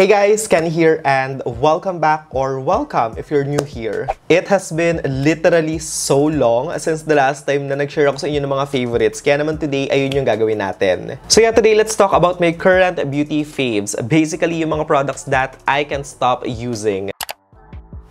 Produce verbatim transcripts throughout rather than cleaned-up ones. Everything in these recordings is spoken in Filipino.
Hey guys, Ken here and welcome back, or welcome if you're new here. It has been literally so long since the last time na nag-share ako sa inyo ng mga favorites. Kaya naman today, ayun yung gagawin natin. So yeah, today let's talk about my current beauty faves. Basically, yung mga products that I can stop using.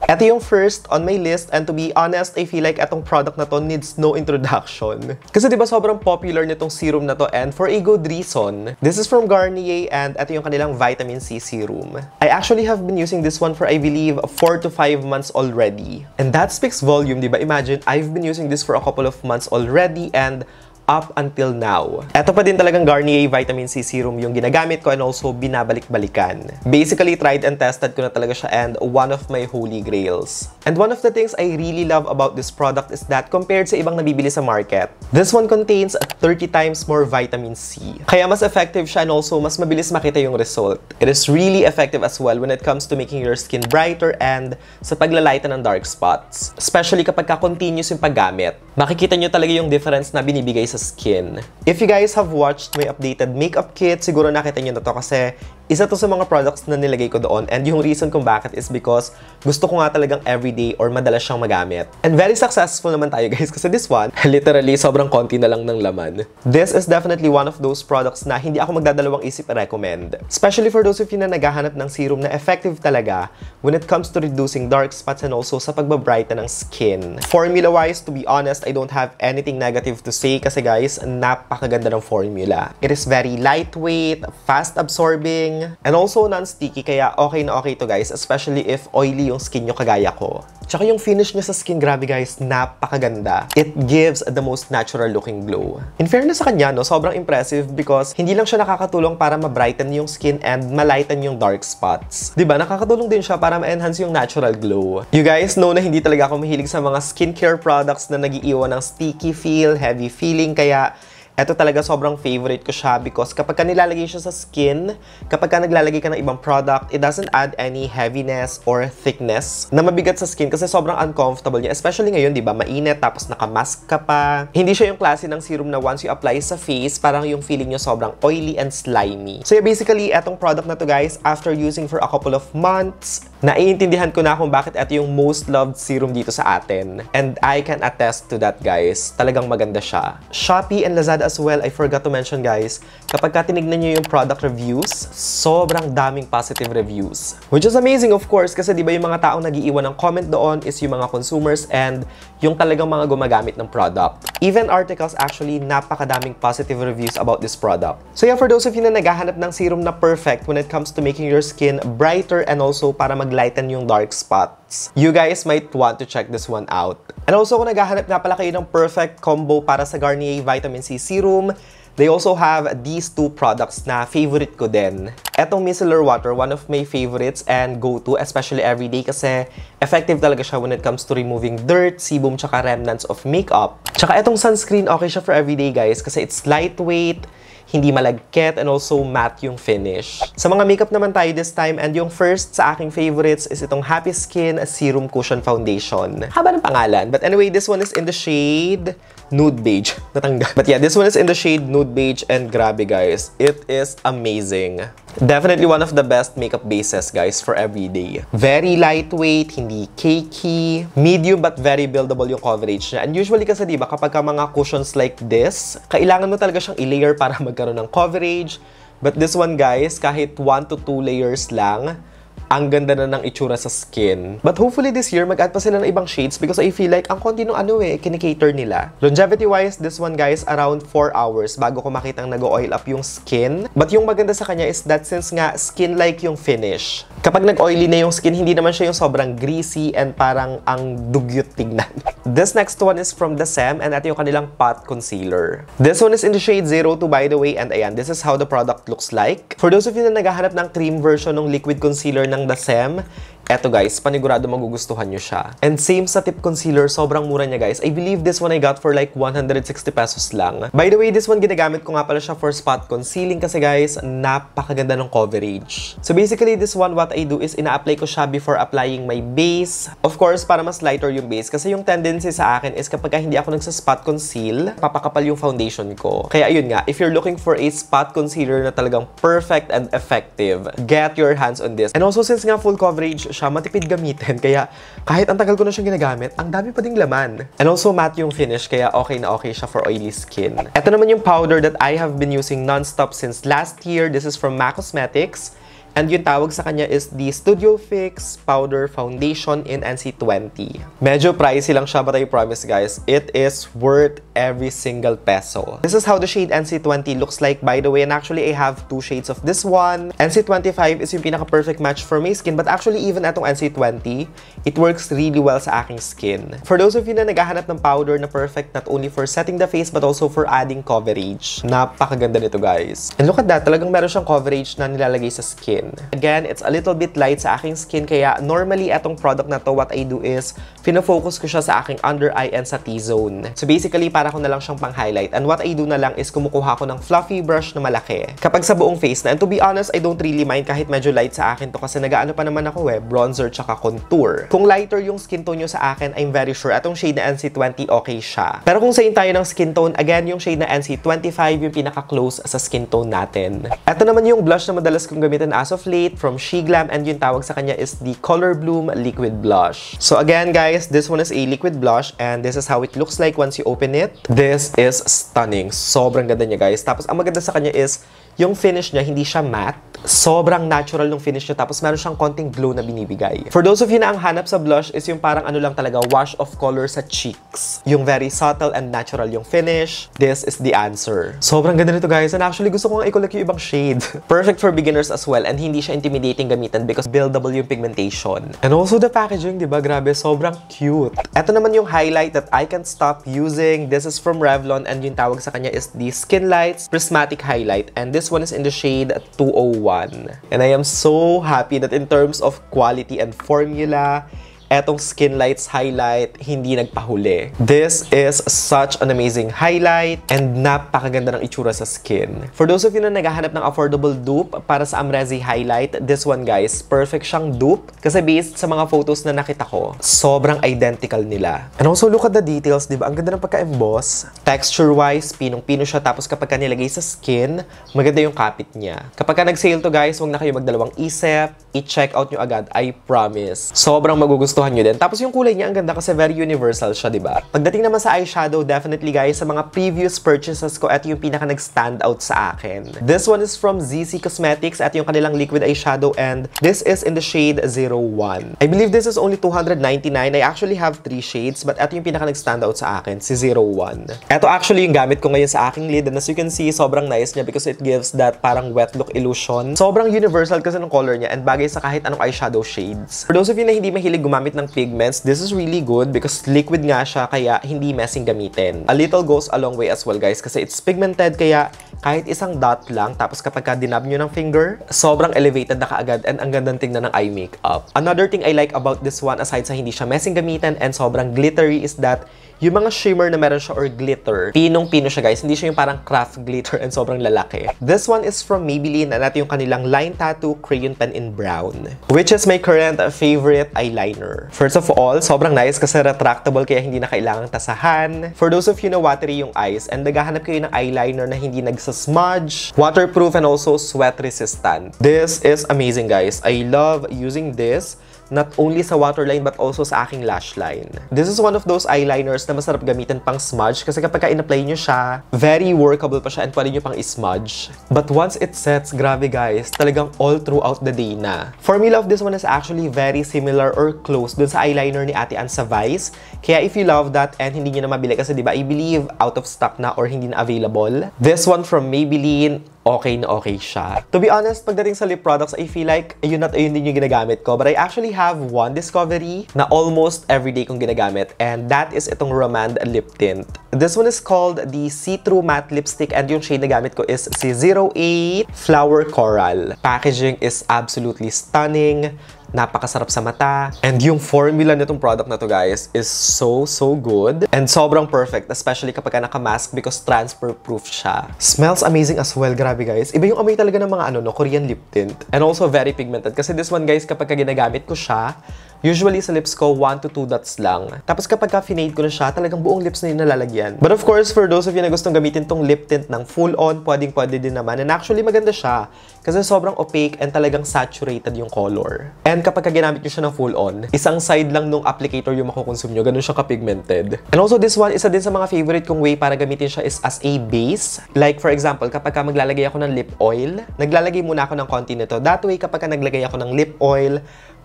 Ito yung first on my list, and to be honest, I feel like atong product na to needs no introduction. Kasi diba sobrang popular nitong serum na to, and for a good reason. This is from Garnier, and ito yung kanilang Vitamin C Serum. I actually have been using this one for I believe four to five months already. And that speaks volume, diba? Imagine, I've been using this for a couple of months already, and up until now. Ito pa din talagang Garnier Vitamin C Serum yung ginagamit ko, and also binabalik-balikan. Basically, tried and tested ko na talaga siya, and one of my holy grails. And one of the things I really love about this product is that compared sa ibang nabibili sa market, this one contains thirty times more vitamin C. Kaya mas effective siya, and also mas mabilis makita yung result. It is really effective as well when it comes to making your skin brighter and sa paglalighten ng dark spots. Especially kapag ka-continuous yung paggamit. Makikita nyo talaga yung difference na binibigay sa skin. If you guys have watched my updated makeup kit, siguro nakita nyo na to kasi isa to sa mga products na nilagay ko doon, and yung reason kung bakit is because gusto ko nga talagang everyday or madalas siyang magamit. And very successful naman tayo guys kasi this one, literally sobrang konti na lang ng laman. This is definitely one of those products na hindi ako magdadalawang isip i-recommend. Especially for those of you na naghahanap ng serum na effective talaga when it comes to reducing dark spots and also sa pagbabrighten ng skin. Formula-wise, to be honest, I don't have anything negative to say kasi guys, napakaganda ng formula. It is very lightweight, fast-absorbing, and also non-sticky, kaya okay na okay to guys, especially if oily yung skin nyo kagaya ko. Tsaka yung finish niya sa skin, grabe guys, napakaganda. It gives the most natural looking glow. In fairness sa kanya, no, sobrang impressive because hindi lang siya nakakatulong para ma-brighten yung skin and ma-lighten yung dark spots. Diba, nakakatulong din siya para ma-enhance yung natural glow. You guys know na hindi talaga ako mahilig sa mga skincare products na nagiiwan ng sticky feel, heavy feeling, kaya ito talaga sobrang favorite ko siya because kapag ka nilalagay siya sa skin, kapag ka naglalagay ka ng ibang product, it doesn't add any heaviness or thickness na mabigat sa skin kasi sobrang uncomfortable niya. Especially ngayon, di ba? Mainit, tapos nakamask ka pa. Hindi siya yung klase ng serum na once you apply sa face, parang yung feeling niya sobrang oily and slimy. So yeah, basically, etong product na to guys, after using for a couple of months, naiintindihan ko na kung bakit ito yung most loved serum dito sa atin. And I can attest to that guys. Talagang maganda siya. Shopee and Lazada as well, I forgot to mention guys, kapag ka tinignan nyo yung product reviews, sobrang daming positive reviews. Which is amazing of course, kasi diba yung mga taong nag-iiwan ng comment doon is yung mga consumers and yung talagang mga gumagamit ng product. Even articles, actually, napakadaming positive reviews about this product. So yeah, for those of you na naghahanap ng serum na perfect when it comes to making your skin brighter and also para mag-lighten yung dark spots, you guys might want to check this one out. And also, kung naghahanap na pala kayo ng perfect combo para sa Garnier Vitamin C Serum, they also have these two products na favorite ko din. Etong micellar water, one of my favorites and go-to, especially everyday kasi effective talaga siya when it comes to removing dirt, sebum, tsaka remnants of makeup. Tsaka etong sunscreen, okay siya for everyday guys kasi it's lightweight, hindi malagkit, and also matte yung finish. Sa mga makeup naman tayo this time, and yung first sa aking favorites is itong Happy Skin Serum Cushion Foundation. Haba ng pangalan. But anyway, this one is in the shade Nude Beige. Natanggal. But yeah, this one is in the shade Nude Beige, and grabe guys, it is amazing. Definitely one of the best makeup bases guys for everyday. Very lightweight, hindi cakey, medium but very buildable yung coverage niya. And usually kasi diba kapag ka mga cushions like this, kailangan mo talaga siyang i-layer para magkaroon ng coverage. But this one guys, kahit one to two layers lang, ang ganda na ng itsura sa skin. But hopefully this year, mag-add pa sila ng ibang shades because I feel like ang konti nung ano eh, kinikater nila. Longevity-wise, this one guys, around four hours bago ko makitang nag-oil up yung skin. But yung maganda sa kanya is that since nga skin-like yung finish, kapag nag-oily na yung skin, hindi naman siya yung sobrang greasy and parang ang dugyot tignan. This next one is from The Saem, and ito yung kanilang pot concealer. This one is in the shade zero two by the way, and ayan, this is how the product looks like. For those of you na naghahanap ng cream version ng liquid concealer ng The Saem, Eto guys, panigurado magugustuhan nyo siya. And same sa tip concealer, sobrang mura niya guys. I believe this one I got for like one hundred sixty pesos lang. By the way, this one ginagamit ko nga pala siya for spot concealing kasi guys, napakaganda ng coverage. So basically this one, what I do is ina-apply ko siya before applying my base. Of course, para mas lighter yung base kasi yung tendency sa akin is kapag hindi ako nagsaspot conceal, papakapal yung foundation ko. Kaya ayun nga, if you're looking for a spot concealer na talagang perfect and effective, get your hands on this. And also since nga full coverage siya, matipid gamitin. Kaya kahit ang tagal ko na siyang ginagamit, ang dami pa ding laman. And also matte yung finish, kaya okay na okay siya for oily skin. Ito naman yung powder that I have been using non-stop since last year. This is from MAC Cosmetics. And yung tawag sa kanya is the Studio Fix Powder Foundation in N C twenty. Medyo pricey lang siya, but I promise guys, it is worth every single peso. This is how the shade N C twenty looks like, by the way. And actually, I have two shades of this one. N C twenty-five is yung pinaka-perfect match for my skin. But actually, even itong N C twenty, it works really well sa aking skin. For those of you na naghahanap ng powder na perfect not only for setting the face, but also for adding coverage. Napakaganda nito guys. And look at that, talagang meron siyang coverage na nilalagay sa skin. Again, it's a little bit light sa aking skin, kaya normally etong product na to, what I do is, pinofocus ko siya sa aking under eye and sa T-zone. So basically, para ko na lang siyang pang-highlight. And what I do na lang is kumukuha ko ng fluffy brush na malaki. Kapag sa buong face na, and to be honest, I don't really mind kahit medyo light sa akin to kasi nagaano pa naman ako eh, bronzer tsaka contour. Kung lighter yung skin tone nyo sa akin, I'm very sure etong shade na N C twenty okay siya. Pero kung same tayo ng skin tone, again, yung shade na N C twenty-five yung pinaka-close sa skin tone natin. Ito naman yung blush na madalas kong gamitin as of late from SheGlam, and yung tawag sa kanya is the Color Bloom Liquid Blush. So again guys, this one is a liquid blush and this is how it looks like once you open it. This is stunning. Sobrang ganda niya guys. Tapos ang maganda sa kanya is yung finish niya, hindi siya matte. Sobrang natural ng finish niya, tapos meron siyang konting glow na binibigay. For those of you na ang hanap sa blush is yung parang ano lang talaga, wash of color sa cheeks. Yung very subtle and natural yung finish. This is the answer. Sobrang ganda nito guys, and actually gusto ko nga i-collect yung ibang shade. Perfect for beginners as well, and hindi siya intimidating gamitan because buildable yung pigmentation. And also the packaging, diba? Grabe, sobrang cute. Ito naman yung highlight that I can't stop using. This is from Revlon, and yung tawag sa kanya is the Skin Lights Prismatic Highlight, and this one is in the shade two oh one. And I am so happy that in terms of quality and formula, etong Skin Lights highlight, hindi nagpahuli. This is such an amazing highlight and napakaganda ng itsura sa skin. For those of you na naghahanap ng affordable dupe para sa Amrezi highlight, this one guys, perfect siyang dupe kasi based sa mga photos na nakita ko, sobrang identical nila. And also look at the details, diba? Ang ganda ng pagka-emboss. Texture-wise, pinong-pino siya, tapos kapag ka nilagay sa skin, maganda yung kapit niya. Kapag ka nag-sale to guys, huwag na kayo magdalawang isip, i-check out nyo agad, I promise. Sobrang magugustuhan nyo din. Tapos yung kulay niya, ang ganda kasi very universal siya, diba? Pagdating naman sa eyeshadow, definitely guys, sa mga previous purchases ko, ito yung pinaka nag-stand out sa akin. This one is from Z Z Cosmetics. Ito yung kanilang liquid eyeshadow and this is in the shade zero one. I believe this is only two ninety-nine. I actually have three shades but ito yung pinaka nag-stand out sa akin, si zero one. Ito actually yung gamit ko ngayon sa aking lid, and as you can see, sobrang nice niya because it gives that parang wet look illusion. Sobrang universal kasi ng color niya and bagay sa kahit anong eyeshadow shades. For those of you na hindi mahilig gumamit ng pigments, this is really good because liquid nga siya, kaya hindi messing gamitin. A little goes a long way as well guys kasi it's pigmented, kaya kahit isang dot lang, tapos kapag ka dinab nyo ng finger, sobrang elevated na kaagad and ang gandang tingnan ng eye makeup. Another thing I like about this one, aside sa hindi siya messing gamitin and sobrang glittery, is that yung mga shimmer na meron siya or glitter, pinong-pino siya guys. Hindi siya yung parang craft glitter and sobrang lalaki. This one is from Maybelline and ito yung kanilang Line Tattoo Crayon Pen in Brown, which is my current favorite eyeliner. First of all, sobrang nice kasi retractable, kaya hindi na kailangang tasahan. For those of you na watery yung eyes and naghahanap kayo ng eyeliner na hindi nagsasmudge, waterproof and also sweat resistant, this is amazing guys. I love using this not only sa waterline but also sa aking lash line. This is one of those eyeliners na masarap gamitin pang smudge kasi kapag ka in-apply nyo siya, very workable pa siya and pwede nyo pang ismudge. But once it sets, grabe guys, talagang all throughout the day na. Formula of this one is actually very similar or close dun sa eyeliner ni Ate Ann sa Vice. Kaya if you love that and hindi nyo na mabili kasi diba, I believe out of stock na or hindi na available, this one from Maybelline, okay na okay siya. To be honest, pagdating sa lip products, I feel like ayun at ayun din yung ginagamit ko. But I actually have one discovery na almost everyday kong ginagamit, and that is itong Romand Lip Tint. This one is called the See-Through Matte Lipstick and yung shade na gamit ko is si zero eight Flower Coral. Packaging is absolutely stunning. napakasarap sa mata. And yung formula nitong product na to, guys, is so, so good. And sobrang perfect, especially kapag ka naka-mask because transfer-proof siya. Smells amazing as well. Grabe, guys. Iba yung amoy talaga ng mga ano, no, Korean lip tint. And also very pigmented. Kasi this one, guys, kapag ka ginagamit ko siya, usually sa lips ko, one to two dots lang. Tapos kapag ka-finade ko na siya, talagang buong lips na yun nalalagyan. But of course, for those of you na gustong gamitin tong lip tint ng full-on, pwedeng-pwede din naman. And actually, maganda siya. Kasi sobrang opaque and talagang saturated yung color. And kapag ka ginamit nyo siya ng full-on, isang side lang nung applicator yung makukonsume nyo. Ganun siya ka-pigmented. And also, this one, isa din sa mga favorite kong way para gamitin siya is as a base. Like, for example, kapag ka maglalagay ako ng lip oil, naglalagay muna ako ng konti nito. That way, kapag ka naglagay ako ng lip oil,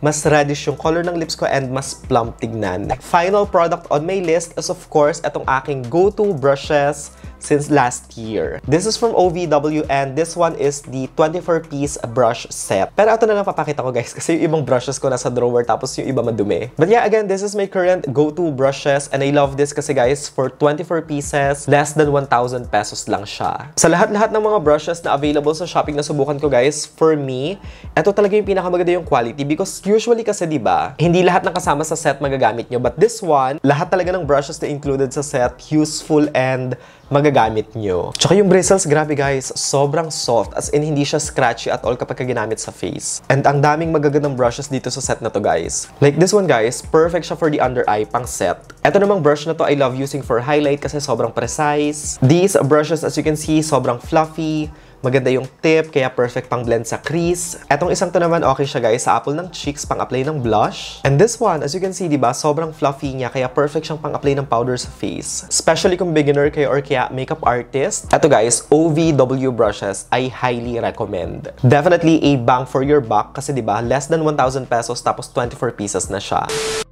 mas reddish yung color ng lips ko and mas plump tignan. Final product on my list is of course itong aking go-to brushes since last year. This is from O V W and this one is the twenty-four piece brush set. Pero ito na lang papakita ko, guys, kasi yung ibang brushes ko nasa drawer tapos yung iba madumi. But yeah, again, this is my current go-to brushes and I love this kasi, guys, for twenty-four pieces, less than one thousand pesos lang siya. Sa lahat-lahat ng mga brushes na available sa Shopee na subukan ko, guys, for me, ito talaga yung pinakamaganda yung quality because usually kasi, di ba, hindi lahat ng kasama sa set magagamit nyo. But this one, lahat talaga ng brushes na included sa set, useful and magagamit nyo. Tsaka yung bristles, grabe, guys, sobrang soft. As in, hindi siya scratchy at all kapag ginamit sa face. And ang daming magagandang brushes dito sa set na to, guys. Like this one, guys, perfect siya for the under eye pang set. Ito namang brush na to, I love using for highlight kasi sobrang precise. These brushes, as you can see, sobrang fluffy. Maganda yung tip, kaya perfect pang blend sa crease. Etong isang to naman, okay siya, guys, sa apple ng cheeks, pang apply ng blush. And this one, as you can see, diba, sobrang fluffy niya, kaya perfect siyang pang apply ng powder sa face. Especially kung beginner kayo or kaya makeup artist. Eto, guys, O V W brushes, I highly recommend. Definitely a bang for your buck kasi, diba, less than one thousand pesos tapos twenty-four pieces na siya.